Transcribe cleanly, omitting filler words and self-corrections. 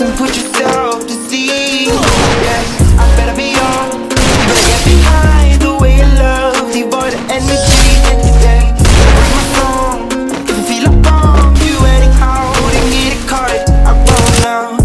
And put yourself to see. Yeah, I better be on. Better get behind the way you love. The boy, the energy in your day. Bring my phone. If you feel a bomb, you anyhow, then get it caught. I'm gone now.